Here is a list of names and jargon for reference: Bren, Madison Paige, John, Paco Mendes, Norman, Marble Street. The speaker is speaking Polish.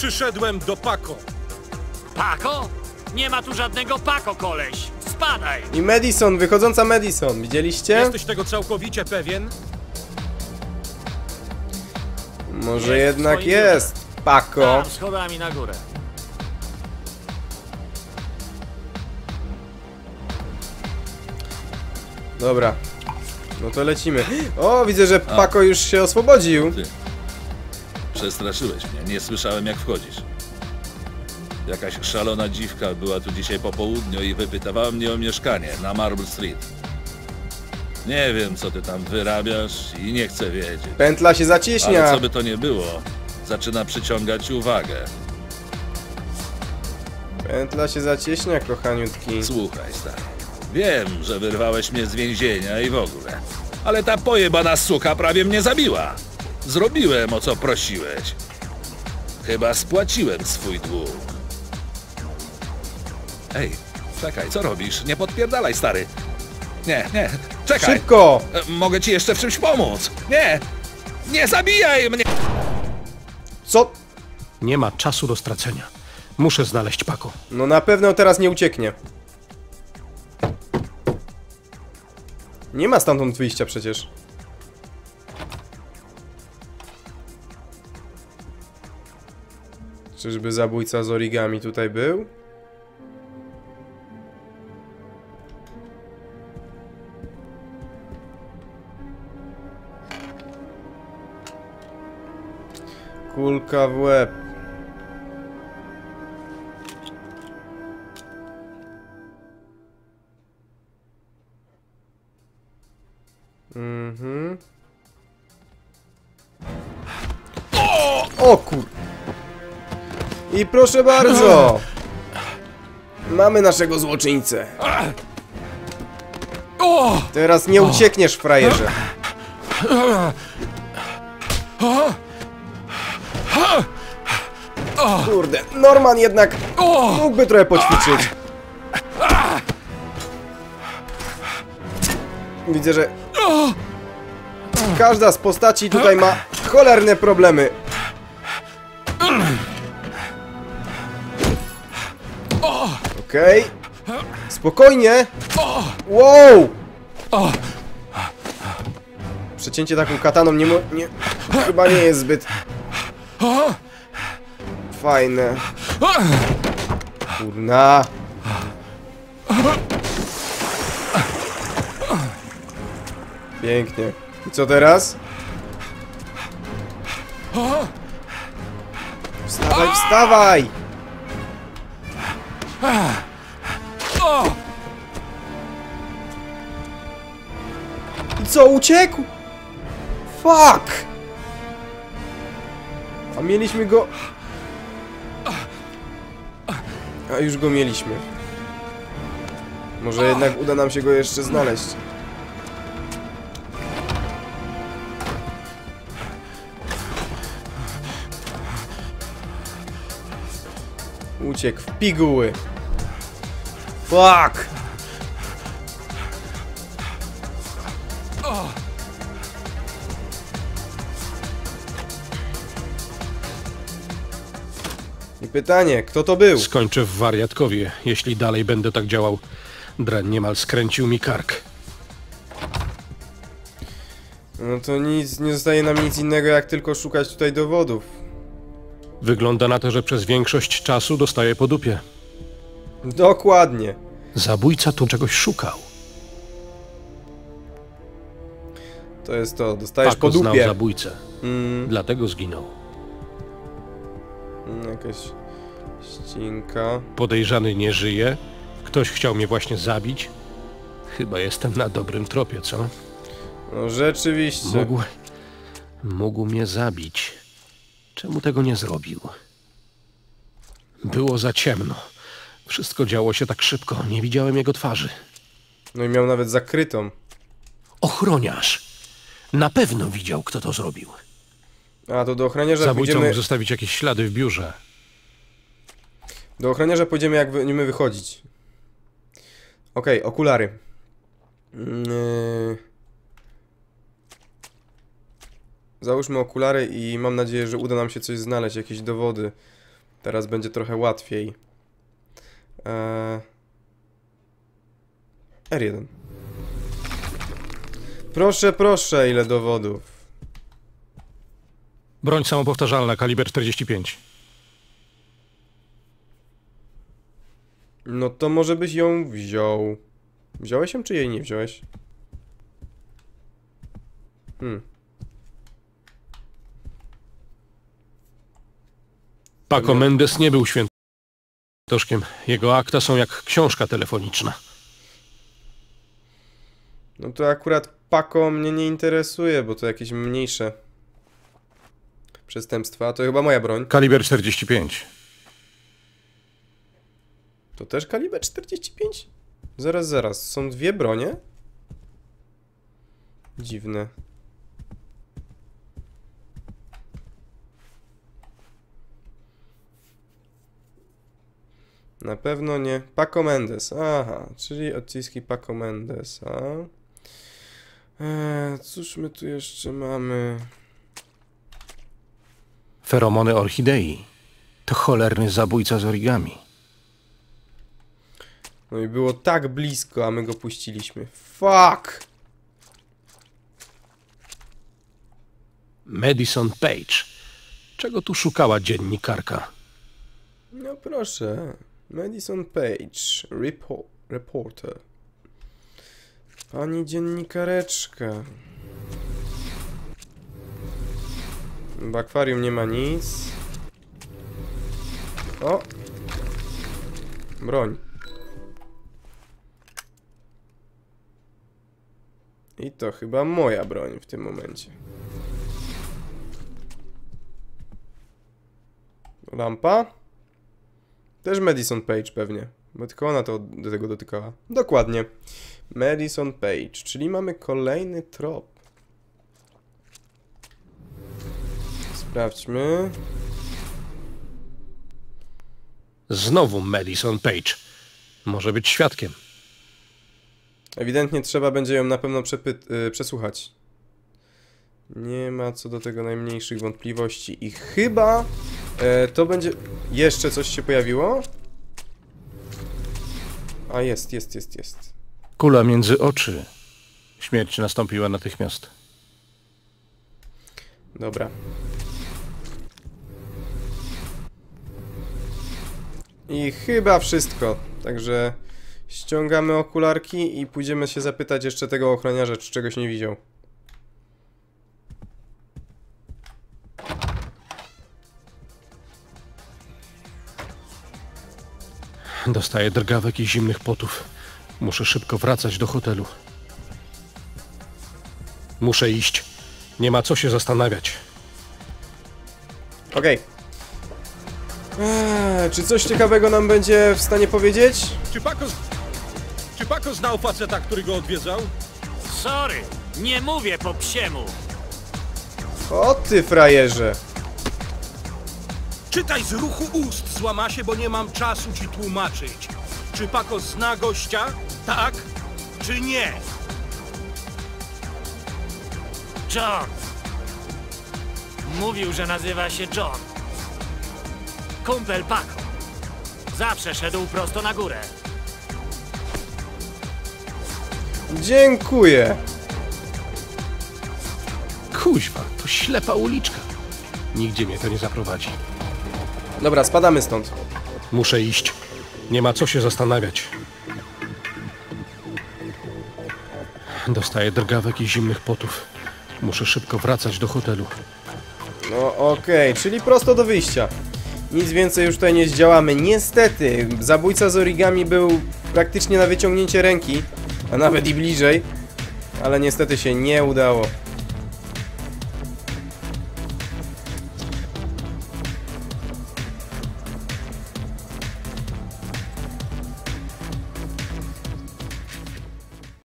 Przyszedłem do Paco. Paco? Nie ma tu żadnego Paco, koleś. Spadaj. I Madison, wychodząca Madison. Widzieliście? Jesteś tego całkowicie pewien? Może jest jednak jest górę. Paco. Tam, schodami na górę. Dobra. No to lecimy. O, widzę, że Paco już się oswobodził. Ty. Przestraszyłeś mnie. Nie słyszałem, jak wchodzisz. Jakaś szalona dziwka była tu dzisiaj po południu i wypytywała mnie o mieszkanie na Marble Street. Nie wiem, co ty tam wyrabiasz i nie chcę wiedzieć. Pętla się zaciśnia. Ale co by to nie było, zaczyna przyciągać uwagę. Pętla się zacieśnia, kochaniutki. Słuchaj, stary. Wiem, że wyrwałeś mnie z więzienia i w ogóle. Ale ta pojebana suka prawie mnie zabiła. Zrobiłem, o co prosiłeś. Chyba spłaciłem swój dług. Ej, czekaj, co robisz? Nie podpierdalaj, stary. Nie, nie, czekaj. Szybko! Mogę ci jeszcze w czymś pomóc. Nie, nie zabijaj mnie. Co? Nie ma czasu do stracenia. Muszę znaleźć Paco. No na pewno teraz nie ucieknie. Nie ma stamtąd wyjścia przecież. Czyżby zabójca z origami tutaj był? Kulka w łeb. O kur... I proszę bardzo! Mamy naszego złoczyńcę. Teraz nie uciekniesz, frajerze. Kurde, Norman jednak mógłby trochę poćwiczyć. Widzę, że każda z postaci tutaj ma cholerne problemy. Okej. Spokojnie. Wow! Przecięcie taką kataną nie chyba nie jest zbyt fajne. Kurna. Pięknie. I co teraz? Wstawaj, wstawaj! I co, uciekł? Fuck! A mieliśmy go... A już go mieliśmy. Może jednak uda nam się go jeszcze znaleźć. Uciekł w piguły. Fuck! I pytanie, kto to był? Skończę w wariatkowie, jeśli dalej będę tak działał. Bren niemal skręcił mi kark. No to nic, nie zostaje nam nic innego, jak tylko szukać tutaj dowodów. Wygląda na to, że przez większość czasu dostaję po dupie. Dokładnie. Zabójca tu czegoś szukał. To jest to, dostajesz Paco po dupie. Znał zabójcę, dlatego zginął. Jakaś ścinka. Podejrzany nie żyje. Ktoś chciał mnie właśnie zabić. Chyba jestem na dobrym tropie, co? No rzeczywiście. Mógł mnie zabić. Czemu tego nie zrobił? Było za ciemno. Wszystko działo się tak szybko. Nie widziałem jego twarzy. No i miał nawet zakrytą. Ochroniarz. Na pewno widział, kto to zrobił. A, to do ochroniarza zabójcą pójdziemy... mógł zostawić jakieś ślady w biurze. Do ochroniarza pójdziemy, jak będziemy wychodzić. Okej, okulary. Załóżmy okulary i mam nadzieję, że uda nam się coś znaleźć, jakieś dowody. Teraz będzie trochę łatwiej. R1. Proszę, proszę, ile dowodów. Broń samopowtarzalna, kaliber 45. No to może byś ją wziął. Wziąłeś ją, czy jej nie wziąłeś? Paco Mendes nie był świętoszkiem. Jego akta są jak książka telefoniczna. No to akurat Paco mnie nie interesuje, bo to jakieś mniejsze przestępstwa. To chyba moja broń. Kaliber 45. To też kaliber 45? Zaraz, zaraz. Są dwie bronie? Dziwne. Na pewno nie. Paco Mendes. Aha, czyli odciski Paco Mendesa. Cóż my tu jeszcze mamy? Feromony orchidei. To cholerny zabójca z origami. No i było tak blisko, a my go puściliśmy. Fuck! Madison Paige. Czego tu szukała dziennikarka? No proszę. Madison Paige, reporter. Pani dziennikareczka. W akwarium nie ma nic. O! Broń. I to chyba moja broń w tym momencie. Lampa? Też Madison Paige pewnie, bo tylko ona to do tego dotykała. Dokładnie. Madison Paige, czyli mamy kolejny trop. Sprawdźmy. Znowu Madison Paige. Może być świadkiem. Ewidentnie trzeba będzie ją na pewno przesłuchać. Nie ma co do tego najmniejszych wątpliwości i chyba... to będzie... Jeszcze coś się pojawiło? A jest. Kula między oczy. Śmierć nastąpiła natychmiast. Dobra. I chyba wszystko. Także ściągamy okularki i pójdziemy się zapytać jeszcze tego ochroniarza, czy czegoś nie widział. Dostaję drgawek i zimnych potów. Muszę szybko wracać do hotelu. Muszę iść. Nie ma co się zastanawiać. Okej. Czy coś ciekawego nam będzie w stanie powiedzieć? Czy Paco znał faceta, który go odwiedzał? Sorry, nie mówię po psiemu. O ty frajerze. Czytaj z ruchu ust, złamasie, bo nie mam czasu ci tłumaczyć. Czy Paco zna gościa? Tak? Czy nie? John. Mówił, że nazywa się John. Kumpel Paco. Zawsze szedł prosto na górę. Dziękuję. Kuźwa, to ślepa uliczka. Nigdzie mnie to nie zaprowadzi. Dobra, spadamy stąd. Muszę iść. Nie ma co się zastanawiać. Dostaję drgawek i zimnych potów. Muszę szybko wracać do hotelu. No okej, czyli prosto do wyjścia. Nic więcej już tutaj nie zdziałamy. Niestety, zabójca z origami był praktycznie na wyciągnięcie ręki, a nawet i bliżej, ale niestety się nie udało.